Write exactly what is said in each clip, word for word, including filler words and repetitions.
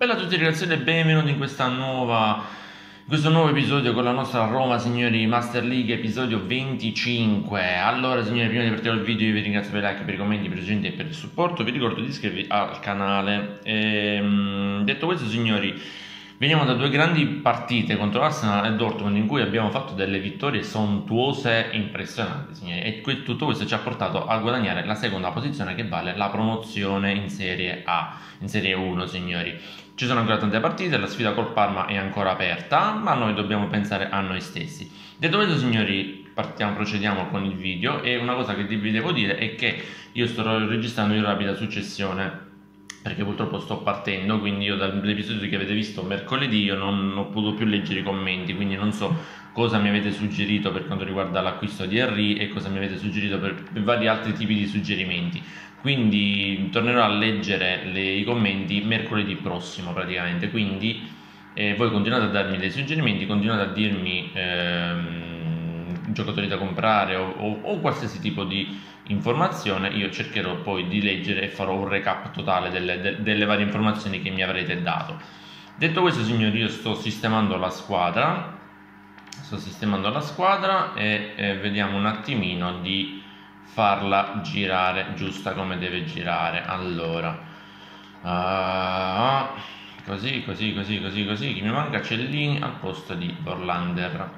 Bella a tutti ragazzi e benvenuti in questa nuova, in questo nuovo episodio con la nostra Roma, signori, Master League, episodio venticinque. Allora signori, prima di partire il video io vi ringrazio per i like, per i commenti, per i suggerimenti e per il supporto. Vi ricordo di iscrivervi al canale. E, detto questo signori, veniamo da due grandi partite contro Arsenal e Dortmund in cui abbiamo fatto delle vittorie sontuose e impressionanti, signori. E que tutto questo ci ha portato a guadagnare la seconda posizione che vale la promozione in Serie A, in Serie uno, signori. Ci sono ancora tante partite, la sfida col Parma è ancora aperta, ma noi dobbiamo pensare a noi stessi. Detto questo signori, partiamo, procediamo con il video, e una cosa che vi devo dire è che io sto registrando in rapida successione, perché purtroppo sto partendo, quindi io dall'episodio che avete visto mercoledì io non ho potuto più leggere i commenti, quindi non so cosa mi avete suggerito per quanto riguarda l'acquisto di Henry e cosa mi avete suggerito per, per vari altri tipi di suggerimenti, quindi tornerò a leggere le, i commenti mercoledì prossimo praticamente, quindi eh, voi continuate a darmi dei suggerimenti, continuate a dirmi ehm, giocatori da comprare o, o, o qualsiasi tipo di informazione, io cercherò poi di leggere e farò un recap totale delle, de, delle varie informazioni che mi avrete dato. Detto questo signori, io sto sistemando la squadra, sto sistemando la squadra e eh, vediamo un attimino di farla girare giusta come deve girare. Allora uh, così così così così così chi mi manca? Cjellini al posto di Orlander.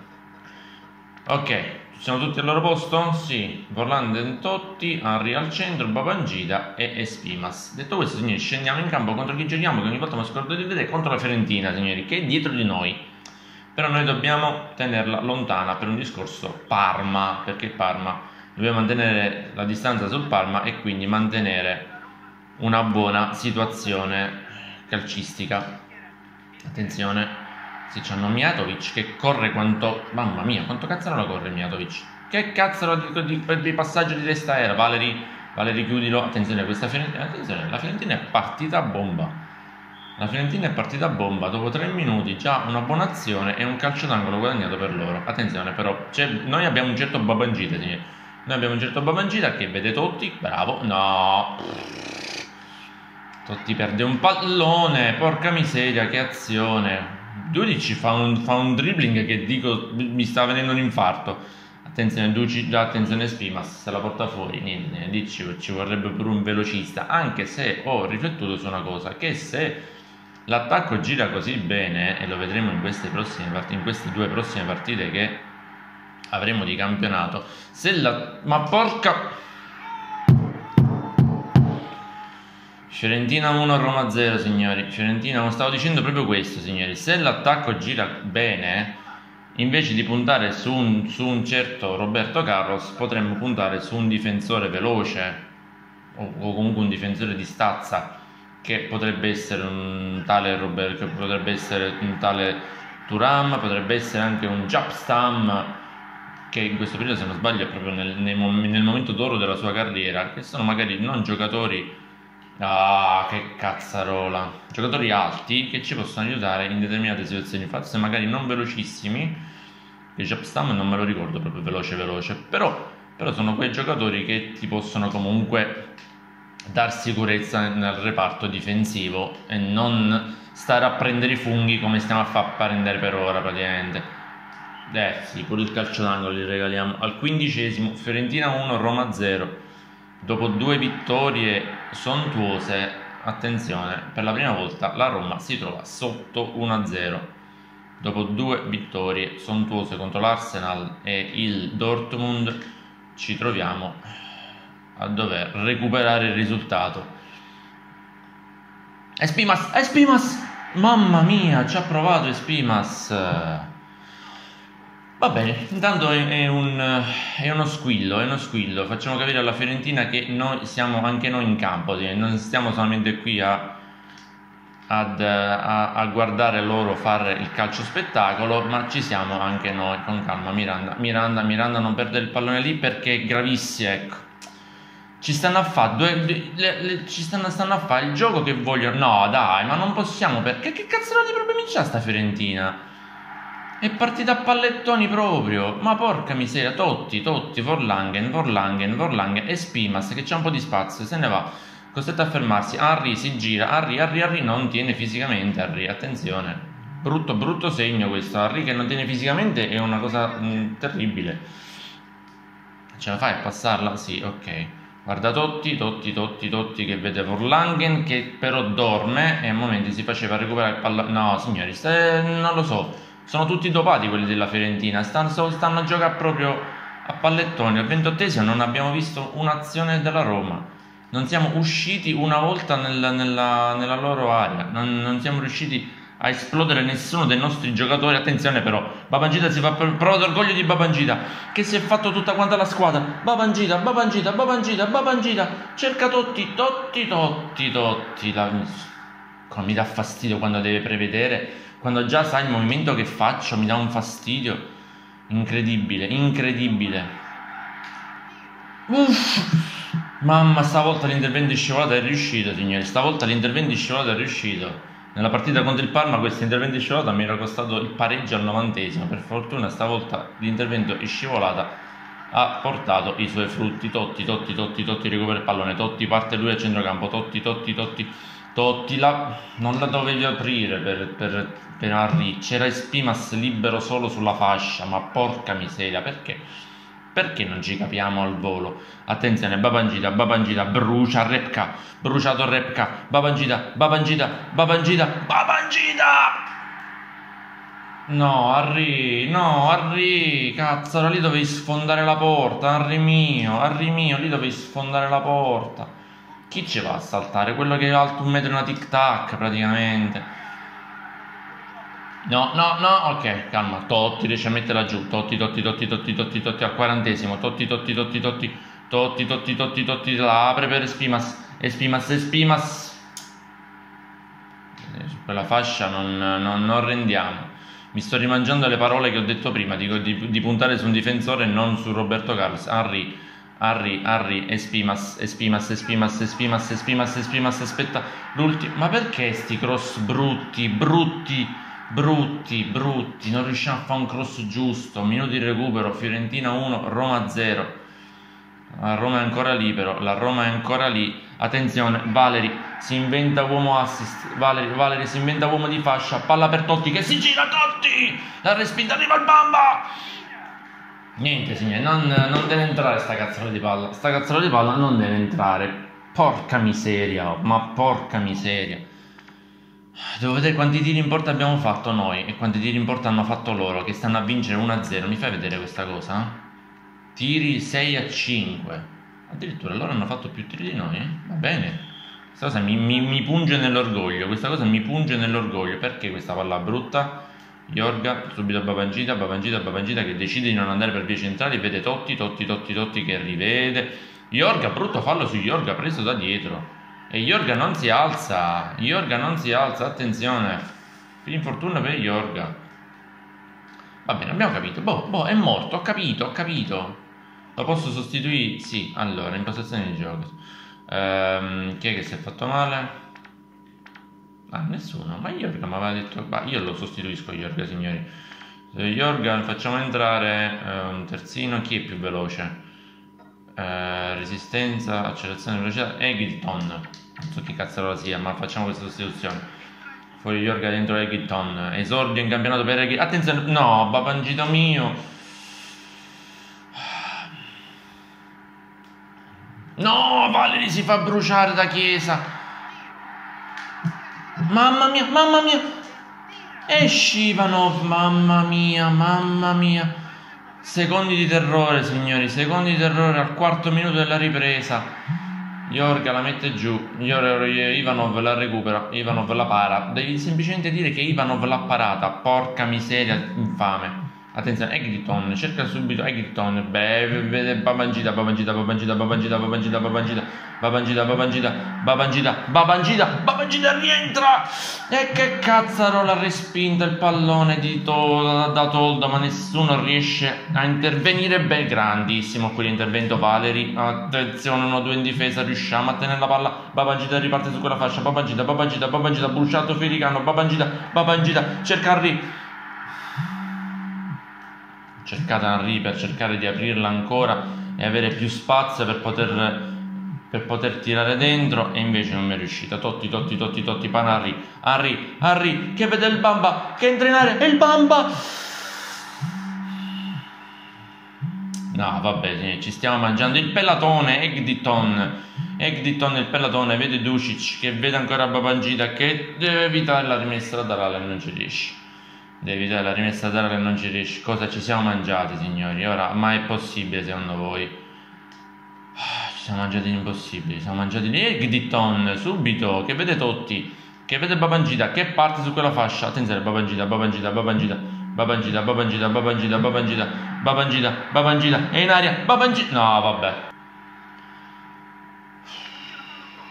Ok, siamo tutti al loro posto? Sì, Vorlanden, Totti, Henry al centro, Babangida e Espimas. Detto questo signori, scendiamo in campo contro chi giochiamo, che ogni volta mi scordo di vedere, contro la Fiorentina signori, che è dietro di noi, però noi dobbiamo tenerla lontana per un discorso Parma, perché Parma, dobbiamo mantenere la distanza sul Parma e quindi mantenere una buona situazione calcistica. Attenzione, se c'hanno Mijatović che corre quanto... Mamma mia, quanto cazzarola corre Mijatović? Che cazzarola di, di, di passaggio di testa era? Valeri, Valeri chiudilo. Attenzione, questa Fiorentina, attenzione, la Fiorentina è partita a bomba. La Fiorentina è partita a bomba. Dopo tre minuti già una buona azione e un calcio d'angolo guadagnato per loro. Attenzione però, cioè, noi abbiamo un certo Babangida, signori. Noi abbiamo un certo Babangida che vede Totti. Bravo, no... Totti perde un pallone, porca miseria, che azione... Ducic fa un, fa un dribbling che dico mi sta venendo un infarto. Attenzione Ducic, attenzione Spimas, se la porta fuori, niente, niente. Dici, ci vorrebbe pure un velocista, anche se ho riflettuto su una cosa, che se l'attacco gira così bene, e lo vedremo in queste prossime partite, in queste due prossime partite che avremo di campionato, se la... ma porca... Fiorentina uno, Roma zero, signori. Fiorentina uno, stavo dicendo proprio questo, signori. Se l'attacco gira bene, invece di puntare su un, su un certo Roberto Carlos, potremmo puntare su un difensore veloce o, o comunque un difensore di stazza, che potrebbe essere un tale Roberto, potrebbe essere un tale Turam, potrebbe essere anche un Japstam, che in questo periodo, se non sbaglio, è proprio nel, nel, nel momento d'oro della sua carriera, che sono magari non giocatori... Ah, che cazzarola! Giocatori alti che ci possono aiutare in determinate situazioni. Infatti, se magari non velocissimi, che Japstam non me lo ricordo proprio veloce veloce, però, però sono quei giocatori che ti possono comunque dar sicurezza nel reparto difensivo e non stare a prendere i funghi come stiamo a far prendere per ora praticamente. Eh sì, pure il calcio d'angolo li regaliamo. Al quindicesimo Fiorentina uno, Roma zero. Dopo due vittorie sontuose, attenzione, per la prima volta la Roma si trova sotto uno a zero. Dopo due vittorie sontuose contro l'Arsenal e il Dortmund, ci troviamo a dover recuperare il risultato. Espimas, Espimas! Mamma mia, ci ha provato Espimas! Va bene, intanto è, un, è uno squillo, è uno squillo, facciamo capire alla Fiorentina che noi siamo anche noi in campo, non stiamo solamente qui a, ad, a, a guardare loro fare il calcio spettacolo, ma ci siamo anche noi, con calma. Miranda, Miranda, Miranda non perde il pallone lì perché è gravissimo, ecco. Ci stanno a fare stanno, stanno a fa il gioco che vogliono, no dai, ma non possiamo, perché che cazzo di problemi c'ha sta Fiorentina? È partita a pallettoni proprio, ma porca miseria, Totti, Totti, Vorlanden, Vorlanden, Vorlanden, Espimas che c'è un po' di spazio, se ne va, Costretto a fermarsi, Harry si gira, Harry, Harry, Harry non tiene fisicamente, Harry, attenzione, brutto, brutto segno questo, Harry che non tiene fisicamente è una cosa mh, terribile. Ce la fai a passarla? Sì, ok, guarda Totti, Totti, Totti, Totti che vede Vorlanden che però dorme e a momenti si faceva recuperare il pallone, no signori, eh, non lo so, sono tutti dopati quelli della Fiorentina, stanno, stanno a giocare proprio a pallettoni, al ventottesimo non abbiamo visto un'azione della Roma. Non siamo usciti una volta nella, nella, nella loro area, non, non siamo riusciti a esplodere nessuno dei nostri giocatori. Attenzione però, Babangida si fa per, però d'orgoglio di Babangida, che si è fatto tutta quanta la squadra. Babangida, Babangida, Babangida, Babangida, cerca Totti, Totti, Totti, Totti. La... Mi dà fastidio quando deve prevedere, quando già sai il movimento che faccio, mi dà un fastidio incredibile, incredibile. Uff. Mamma, stavolta l'intervento di scivolata è riuscito, signori. Stavolta l'intervento di scivolata è riuscito. Nella partita contro il Parma questo intervento di scivolata mi era costato il pareggio al novantesimo. Per fortuna stavolta l'intervento di scivolata ha portato i suoi frutti. Totti, Totti, Totti, Totti, recupera il pallone. Totti, parte lui a centrocampo. Totti, Totti, Totti, Totti. La... Non la dovevi aprire per, per, per Harry. C'era Espimas libero solo sulla fascia. Ma porca miseria, perché? Perché non ci capiamo al volo? Attenzione, Babangida, Babangida, brucia Repka, bruciato Repka, Babangida, Babangida, Babangida, Babangida! No, Harry, no, Harry, cazzo, lì dovevi sfondare la porta, Harry mio, Harry mio, lì dovevi sfondare la porta. Chi ci va a saltare? Quello che è alto un metro e una tic tac, praticamente. No, no, no, ok, calma, Totti riesce a metterla giù, Totti, Totti, Totti, Totti, Totti, Totti, al quarantesimo, Totti, Totti, Totti, Totti, Totti, Totti, Totti, Totti, la apre per Espimas, Espimas, Espimas, su quella fascia non rendiamo, mi sto rimangiando le parole che ho detto prima, dico di puntare su un difensore e non su Roberto Carlos, Harry, Harry, Harry, Espimas, Espimas, Espimas, Espimas, Espimas, Espimas, aspetta, l'ultimo, ma perché sti cross brutti, brutti, brutti, brutti, non riusciamo a fare un cross giusto, minuti di recupero, Fiorentina uno, Roma zero, la Roma è ancora lì però, la Roma è ancora lì, attenzione, Valeri si inventa uomo assist, Valeri, Valeri si inventa uomo di fascia, palla per Totti che si gira Totti, la respinta arriva il bamba, niente signori, non, non deve entrare sta cazzola di palla, sta cazzola di palla non deve entrare, porca miseria, ma porca miseria. Devo vedere quanti tiri in porta abbiamo fatto noi e quanti tiri in porta hanno fatto loro che stanno a vincere uno a zero. Mi fai vedere questa cosa? Tiri sei a cinque. Addirittura loro hanno fatto più tiri di noi. Va bene. Questa cosa mi, mi, mi punge nell'orgoglio. Questa cosa mi punge nell'orgoglio. Perché questa palla brutta? Iorga subito a Babangida, Babangida, Babangida che decide di non andare per vie centrali. Vede Totti, Totti, Totti, Totti che rivede. Iorga, brutto fallo su Iorga preso da dietro. E Iorga non si alza, Iorga non si alza, attenzione, infortuna per Iorga. Va bene, abbiamo capito, boh, boh, è morto, ho capito, ho capito. Lo posso sostituire? Sì, allora, in possessione di gioco. Ehm, chi è che si è fatto male? Ah, nessuno, ma Iorga mi aveva detto, bah, io lo sostituisco Iorga, signori. Iorga, facciamo entrare eh, un terzino, chi è più veloce? Uh, resistenza, accelerazione, velocità, Egerton, non so che cazzarola sia, ma facciamo questa sostituzione. Fuori Iorga, dentro Egerton, esordio in campionato per Egerton. Attenzione, no, Babangida mio. No, Valeri si fa bruciare da Chiesa. Mamma mia, mamma mia. Esci Ivanov, mamma mia, mamma mia. Secondi di terrore, signori, secondi di terrore al quarto minuto della ripresa. Iorga la mette giù, Ivanov la recupera, Ivanov la para. Devi semplicemente dire che Ivanov l'ha parata, porca miseria, infame. Attenzione, Egerton, cerca subito Egerton. Beh, vede Babangida, Babangida, Babangida, Babangida, Babangida, Babangida, Babangida, Babangida, Babangida, Babangida, Babangida rientra! E che cazzarola respinta il pallone di Toldo, da Toldo, ma nessuno riesce a intervenire. Beh, grandissimo quell'intervento Valeri. Attenzione, uno due in difesa, riusciamo a tenere la palla. Babangida riparte su quella fascia. Babangida, Babangida, Babangida, bruciato Firicano. Babangida, Babangida, cerca Harry. Cercata Henry per cercare di aprirla ancora e avere più spazio per poter per poter tirare dentro e invece non mi è riuscita. Totti, Totti, Totti, Totti, Panarri, Harry, Harry che vede il Bamba che entra in area e il Bamba! No vabbè, ci stiamo mangiando il pellatone. Egerton, Egerton il pellatone, vede Ducic che vede ancora Babangida che deve evitare la rimessa laterale e non ci riesce. Deve evitare la rimessa laterale e non ci riesce. Cosa ci siamo mangiati signori? Ora, ma è possibile secondo voi? Ci siamo mangiati l'impossibile, ci siamo mangiati l'Higiton subito, che vede Totti, che vede Babangida, che parte su quella fascia, attenzione, Babangida, Babangida, Babangida, Babangida, Babangida, Babangida, Babangida, Babangida, Babangida, è in aria, Babangida, no vabbè.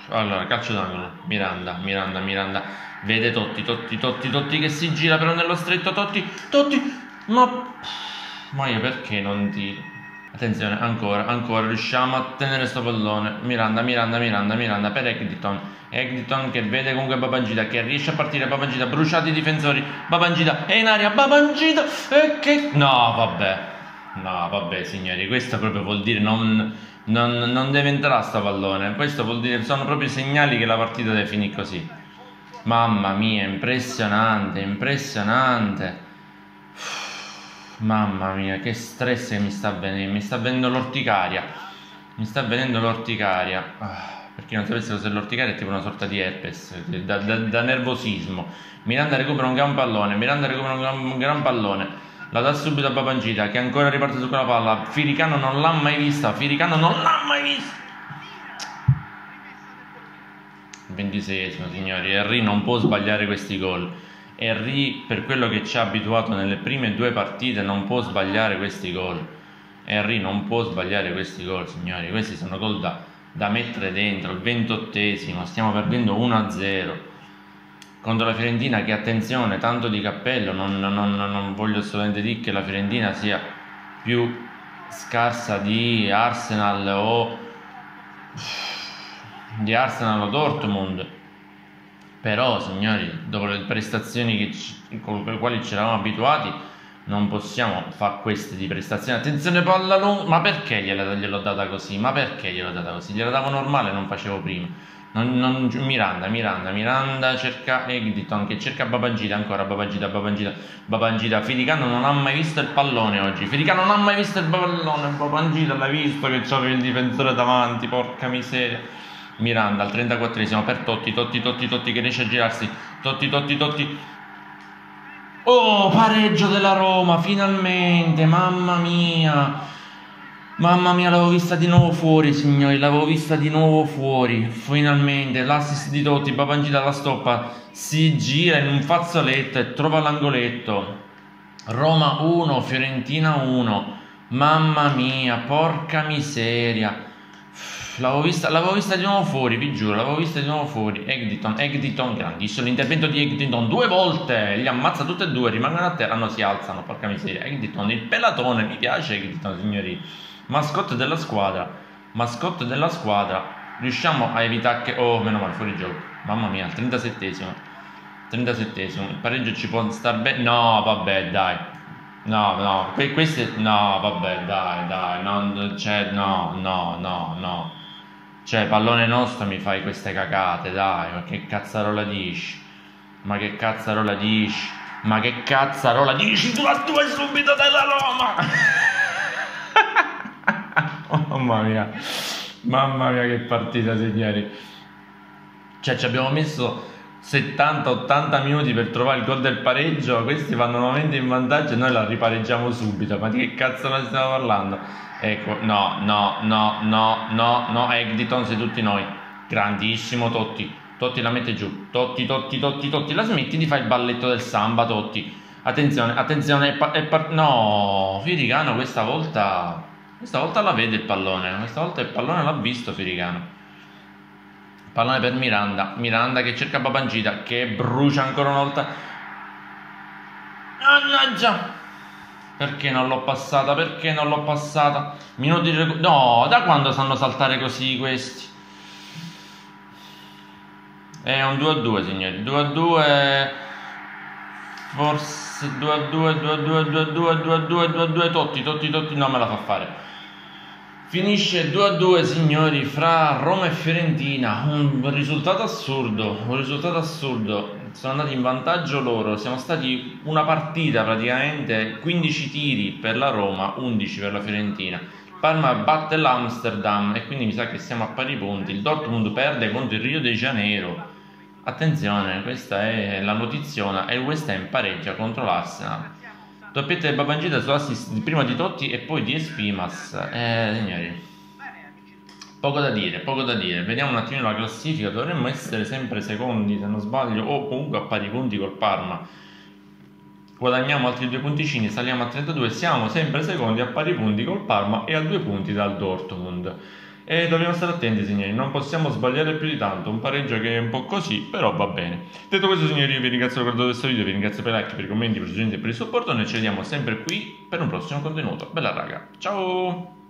Allora, calcio d'angolo, Miranda, Miranda, Miranda, vede Totti, Totti, Totti, Totti che si gira però nello stretto, Totti, Totti, ma... Ma io perché non ti... Attenzione, ancora, ancora, riusciamo a tenere sto pallone. Miranda, Miranda, Miranda, Miranda per Egerton. Egerton che vede comunque Babangida, che riesce a partire. Babangida, bruciati i difensori. Babangida è in aria, Babangida e che... No, vabbè. No, vabbè, signori, questo proprio vuol dire non, non, non deve entrare sto pallone. Questo vuol dire, sono proprio segnali che la partita deve finire così. Mamma mia, impressionante, impressionante. Mamma mia, che stress che mi sta avvenendo, mi sta avvenendo l'orticaria, mi sta avvenendo l'orticaria, ah, perché non sapessero se l'orticaria è tipo una sorta di herpes, da, da, da nervosismo. Miranda recupera un gran pallone, Miranda recupera un gran, un gran pallone, la dà subito a Babangida che ancora riparte su quella palla, Firicano non l'ha mai vista, Firicano non l'ha mai vista. ventiseiesimo signori, Henry non può sbagliare questi gol. Henry, per quello che ci ha abituato nelle prime due partite, non può sbagliare questi gol. Henry non può sbagliare questi gol, signori. Questi sono gol da, da mettere dentro. Il ventottesimo, stiamo perdendo uno a zero. Contro la Fiorentina, che attenzione, tanto di cappello. Non, non, non, non voglio assolutamente dire che la Fiorentina sia più scarsa di Arsenal o... di Arsenal o Dortmund. Però, signori, dopo le prestazioni che ci, con le quali ci eravamo abituati, non possiamo fare queste di prestazioni. Attenzione, palla lunga. Ma perché gliel'ho data così? Ma perché gliel'ho data così? Gliela davo normale, non facevo prima. Non, non, Miranda, Miranda, Miranda cerca Egerton che cerca Babangida ancora. Babangida, Babangida, Babangida. Firicano non ha mai visto il pallone oggi. Firicano non ha mai visto il pallone. Babangida l'ha visto che c'aveva il difensore davanti. Porca miseria. Miranda al trentaquattresimo per Totti, Totti, Totti, Totti che riesce a girarsi, Totti, Totti, Totti. Oh, pareggio della Roma, finalmente, mamma mia. Mamma mia, l'avevo vista di nuovo fuori, signori, l'avevo vista di nuovo fuori. Finalmente, l'assist di Totti, Babangida la stoppa, si gira in un fazzoletto e trova l'angoletto. Roma uno, Fiorentina uno. Mamma mia, porca miseria. L'avevo vista, l'avevo vista di nuovo fuori, vi giuro, l'avevo vista di nuovo fuori. Egerton, Egerton, grandissimo l'intervento di Egerton, due volte, li ammazza tutte e due, rimangono a terra, no, si alzano, porca miseria. Egerton, il pelatone, mi piace Egerton, signori, mascotte della squadra, mascotte della squadra, riusciamo a evitare che... Oh, meno male, fuori gioco, mamma mia, al trentasettesimo, trentasettesimo, il pareggio ci può star bene, no, vabbè, dai. No, no, que queste... No, vabbè, dai, dai, non... Cioè, no, no, no, no. Cioè, pallone nostro mi fai queste cacate, dai, ma che cazzarola dici? Ma che cazzarola dici? Ma che cazzarola dici? Tu la tua subito della Roma! Mamma mia, mamma mia che partita, signori. Cioè, ci abbiamo messo... settanta ottanta minuti per trovare il gol del pareggio, questi vanno nuovamente in vantaggio e noi la ripareggiamo subito. Ma di che cazzo ne stiamo parlando? Ecco, no, no, no, no, no, no, Egerton sei tutti noi. Grandissimo Totti, Totti la mette giù, Totti, Totti, Totti, Totti, la smetti di fare il balletto del samba, Totti. Attenzione, attenzione, è no, Firicano questa volta, questa volta la vede il pallone, questa volta il pallone l'ha visto Firicano. Pallone per Miranda, Miranda che cerca Babangida, che brucia ancora una volta. Mannaggia! Perché non l'ho passata? Perché non l'ho passata? Minuti di recupero. No, da quando sanno saltare così questi? È un due a due, signori. due a due. Forse due a due, due a due, due a due, due a due, due a due, Totti, Totti, Totti, non me la fa fare. Finisce due a due, signori, fra Roma e Fiorentina. Un risultato assurdo, un risultato assurdo. Sono andati in vantaggio loro, siamo stati una partita praticamente, quindici tiri per la Roma, undici per la Fiorentina. Parma batte l'Amsterdam e quindi mi sa che siamo a pari punti. Il Dortmund perde contro il Rio de Janeiro. Attenzione, questa è la notiziona, e il West Ham pareggia contro l'Arsenal. Doppietta di Babangida sull'assist prima di Totti e poi di Espimas. Eh, signori, poco da dire, poco da dire. Vediamo un attimino la classifica. Dovremmo essere sempre secondi, se non sbaglio, o comunque a pari punti col Parma. Guadagniamo altri due punticini, saliamo a trentadue. Siamo sempre secondi, a pari punti col Parma e a due punti dal Dortmund. E dobbiamo stare attenti, signori, non possiamo sbagliare più di tanto. Un pareggio che è un po' così, però va bene. Detto questo, signori, io vi ringrazio per aver guardato questo video, vi ringrazio per i like, per i commenti, per i suggerimenti e per il supporto. Noi ci vediamo sempre qui per un prossimo contenuto. Bella raga, ciao!